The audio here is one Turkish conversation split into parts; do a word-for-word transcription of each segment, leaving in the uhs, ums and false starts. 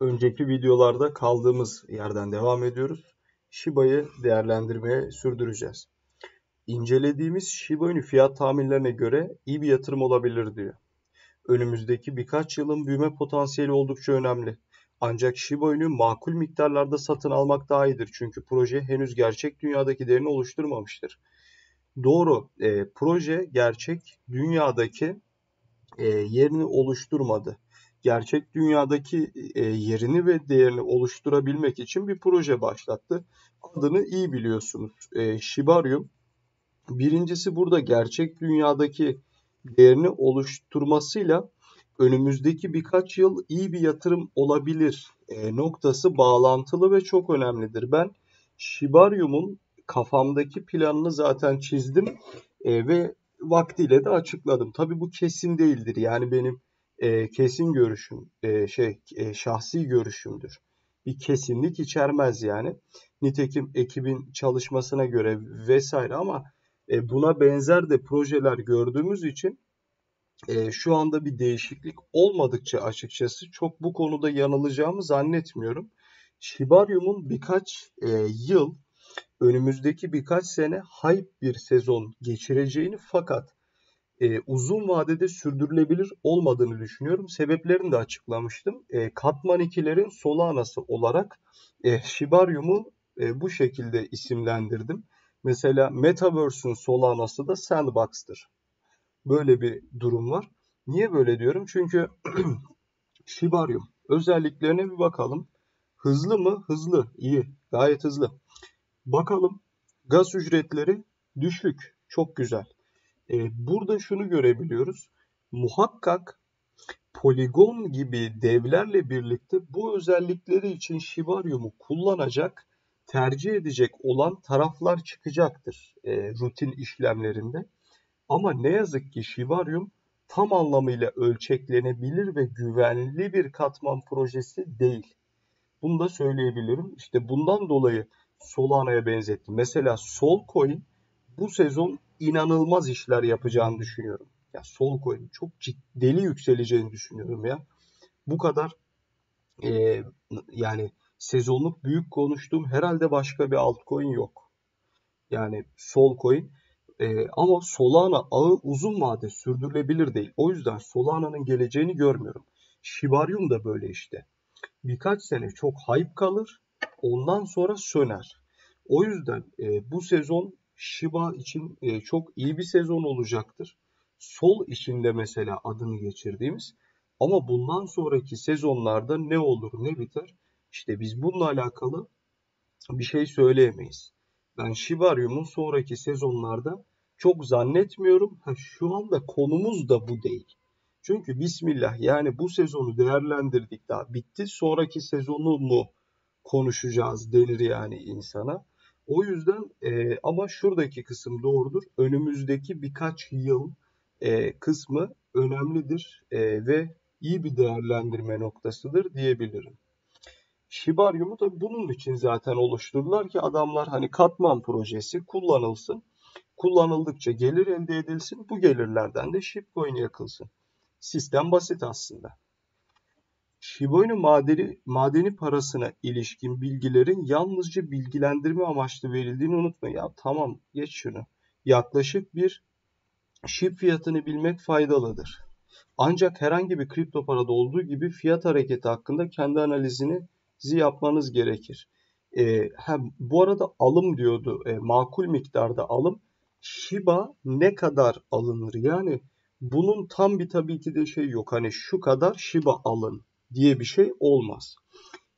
önceki videolarda kaldığımız yerden devam ediyoruz. Shiba'yı değerlendirmeye sürdüreceğiz. İncelediğimiz Shiba Inu fiyat tahminlerine göre iyi bir yatırım olabilir diyor. Önümüzdeki birkaç yılın büyüme potansiyeli oldukça önemli. Ancak Shiba Inu makul miktarlarda satın almak daha iyidir. Çünkü proje henüz gerçek dünyadaki değerini oluşturmamıştır. Doğru, e, proje gerçek dünyadaki e, yerini oluşturmadı. Gerçek dünyadaki e, yerini ve değerini oluşturabilmek için bir proje başlattı. Adını iyi biliyorsunuz. E, Shibarium. Birincisi burada gerçek dünyadaki değerini oluşturmasıyla önümüzdeki birkaç yıl iyi bir yatırım olabilir e, noktası bağlantılı ve çok önemlidir. Ben Shibarium'un kafamdaki planını zaten çizdim e, ve vaktiyle de açıkladım. Tabii bu kesin değildir. Yani benim e, kesin görüşüm, e, şey e, şahsi görüşümdür. Bir kesinlik içermez yani. Nitekim ekibin çalışmasına göre vesaire ama e, buna benzer de projeler gördüğümüz için Ee, şu anda bir değişiklik olmadıkça açıkçası çok bu konuda yanılacağımı zannetmiyorum. Shibarium'un birkaç e, yıl, önümüzdeki birkaç sene hype bir sezon geçireceğini fakat e, uzun vadede sürdürülebilir olmadığını düşünüyorum. Sebeplerini de açıklamıştım. E, Katman ikilerin Solana'sı olarak e, Shibarium'u e, bu şekilde isimlendirdim. Mesela Metaverse'ün Solana'sı da Sandbox'tır. Böyle bir durum var. Niye böyle diyorum? Çünkü Shibarium özelliklerine bir bakalım. Hızlı mı? Hızlı. İyi. Gayet hızlı. Bakalım. Gas ücretleri düşük. Çok güzel. Ee, burada şunu görebiliyoruz. Muhakkak Polygon gibi devlerle birlikte bu özellikleri için Shibarium'u kullanacak, tercih edecek olan taraflar çıkacaktır. Ee, rutin işlemlerinde. Ama ne yazık ki Shibarium tam anlamıyla ölçeklenebilir ve güvenli bir katman projesi değil. Bunu da söyleyebilirim. İşte bundan dolayı Solana'ya benzettim. Mesela Solcoin bu sezon inanılmaz işler yapacağını düşünüyorum. Ya Solcoin çok ciddi yükseleceğini düşünüyorum ya. Bu kadar e, yani sezonluk büyük konuştuğum herhalde başka bir altcoin yok. Yani Solcoin. Ee, ama Solana ağı uzun vade sürdürülebilir değil. O yüzden Solana'nın geleceğini görmüyorum. Shibarium da böyle işte. Birkaç sene çok hype kalır. Ondan sonra söner. O yüzden e, bu sezon Shiba için e, çok iyi bir sezon olacaktır. Sol içinde mesela adını geçirdiğimiz. Ama bundan sonraki sezonlarda ne olur ne biter? İşte biz bununla alakalı bir şey söyleyemeyiz. Ben Shibarium'un sonraki sezonlarda çok zannetmiyorum. Ha, şu anda konumuz da bu değil. Çünkü bismillah yani bu sezonu değerlendirdik daha bitti. Sonraki sezonu mu konuşacağız denir yani insana. O yüzden e, ama şuradaki kısım doğrudur. Önümüzdeki birkaç yıl e, kısmı önemlidir e, ve iyi bir değerlendirme noktasıdır diyebilirim. Shibarium'u da bunun için zaten oluşturdular ki adamlar hani katman projesi kullanılsın. Kullanıldıkça gelir elde edilsin. Bu gelirlerden de Shibcoin yakılsın. Sistem basit aslında. Shiba'nın madeni, madeni parasına ilişkin bilgilerin yalnızca bilgilendirme amaçlı verildiğini unutmayın. Ya tamam geç şunu. Yaklaşık bir Shib fiyatını bilmek faydalıdır. Ancak herhangi bir kripto parada olduğu gibi fiyat hareketi hakkında kendi analizini yapmanız gerekir. E, hem bu arada alım diyordu. E, makul miktarda alım. Shiba ne kadar alınır? Yani bunun tam bir tabii ki de şey yok. Hani şu kadar Shiba alın diye bir şey olmaz.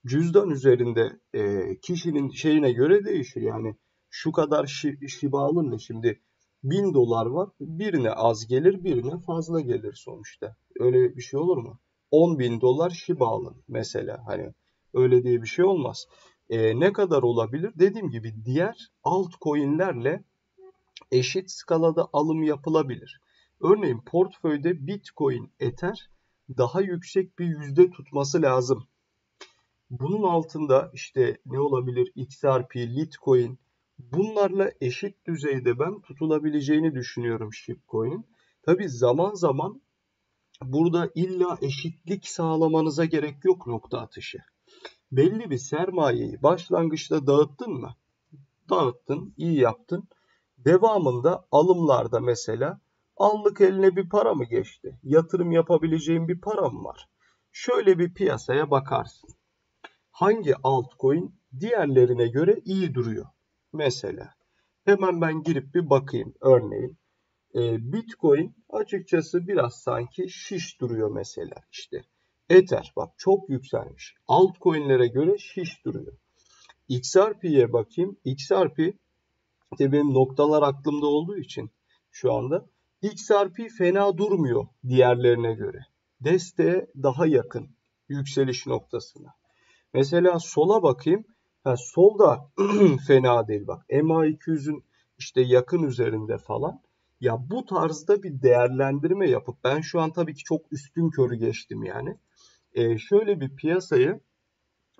Cüzdan üzerinde e, kişinin şeyine göre değişir. Yani şu kadar şi, Shiba alın da şimdi bin dolar var. Birine az gelir, birine fazla gelir sonuçta. Öyle bir şey olur mu? on bin dolar Shiba alın mesela. Hani öyle diye bir şey olmaz. E, ne kadar olabilir? Dediğim gibi diğer altcoin'lerle eşit skalada alım yapılabilir. Örneğin portföyde Bitcoin, Ether daha yüksek bir yüzde tutması lazım. Bunun altında işte ne olabilir? X R P, Litecoin bunlarla eşit düzeyde ben tutulabileceğini düşünüyorum Shibcoin'in. Tabii zaman zaman burada illa eşitlik sağlamanıza gerek yok nokta atışı. belli bir sermayeyi başlangıçta dağıttın mı? Dağıttın, iyi yaptın. Devamında alımlarda mesela anlık eline bir para mı geçti? Yatırım yapabileceğin bir para mı var? Şöyle bir piyasaya bakarsın. Hangi altcoin diğerlerine göre iyi duruyor? Mesela hemen ben girip bir bakayım örneğin. E, Bitcoin açıkçası biraz sanki şiş duruyor mesela işte. Ether bak çok yükselmiş. Altcoin'lere göre şiş duruyor. X R P'ye bakayım. X R P işte benim noktalar aklımda olduğu için şu anda X R P fena durmuyor diğerlerine göre. Desteğe daha yakın yükseliş noktasına. Mesela sola bakayım. Ha, solda fena değil bak. M A iki yüzün işte yakın üzerinde falan. Ya bu tarzda bir değerlendirme yapıp ben şu an tabii ki çok üstün körü geçtim yani. Ee, şöyle bir piyasayı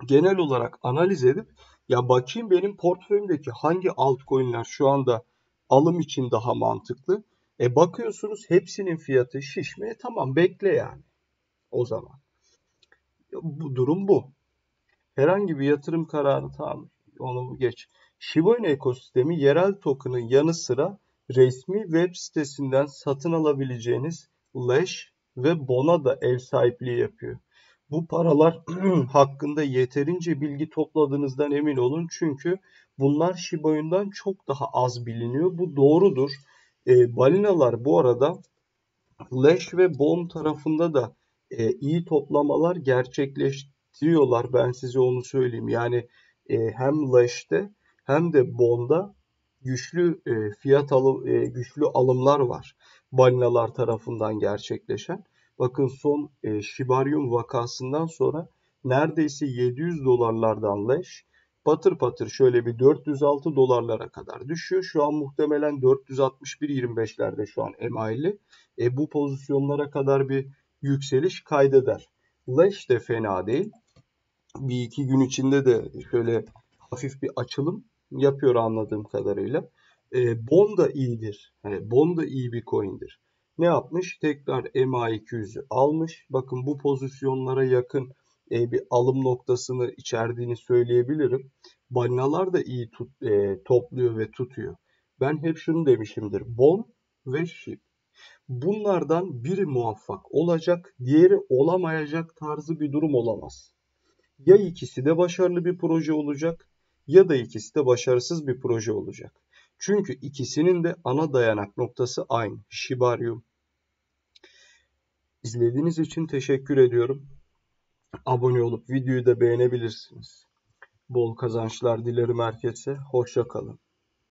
genel olarak analiz edip ya bakayım benim portföyümdeki hangi altcoin'ler şu anda alım için daha mantıklı. E bakıyorsunuz hepsinin fiyatı şişmeye, tamam bekle yani o zaman. Ya bu durum bu. Herhangi bir yatırım kararı tamam onu geç. Shiba Inu ekosistemi yerel token'ın yanı sıra resmi web sitesinden satın alabileceğiniz Leash ve Bona da ev sahipliği yapıyor. Bu paralar hakkında yeterince bilgi topladığınızdan emin olun. Çünkü bunlar Shiba Inu'dan çok daha az biliniyor. Bu doğrudur. E, balinalar bu arada Leash ve Bona tarafında da e, iyi toplamalar gerçekleştiriyorlar. Ben size onu söyleyeyim. Yani e, hem Leash'te hem de Bona'da güçlü e, fiyat alım, e, güçlü alımlar var balinalar tarafından gerçekleşen. Bakın son e, Shibarium vakasından sonra neredeyse yedi yüz dolarlardan Leash patır patır şöyle bir dört yüz altı dolarlara kadar düşüyor. Şu an muhtemelen dört yüz altmış bir yirmi beşlerde şu an M A elli. E, bu pozisyonlara kadar bir yükseliş kaydeder. Leash de fena değil. Bir iki gün içinde de şöyle hafif bir açılım yapıyor anladığım kadarıyla. E, Bon da iyidir. Yani Bon da iyi bir coin'dir. Ne yapmış? Tekrar M A iki yüzü almış. Bakın bu pozisyonlara yakın e, bir alım noktasını içerdiğini söyleyebilirim. Balinalar da iyi tut, e, topluyor ve tutuyor. Ben hep şunu demişimdir. Bon ve Shib. Bunlardan biri muvaffak olacak, diğeri olamayacak tarzı bir durum olamaz. Ya ikisi de başarılı bir proje olacak, ya da ikisi de başarısız bir proje olacak. Çünkü ikisinin de ana dayanak noktası aynı. Shibarium. İzlediğiniz için teşekkür ediyorum. Abone olup videoyu da beğenebilirsiniz. Bol kazançlar dilerim herkese. Hoşça kalın.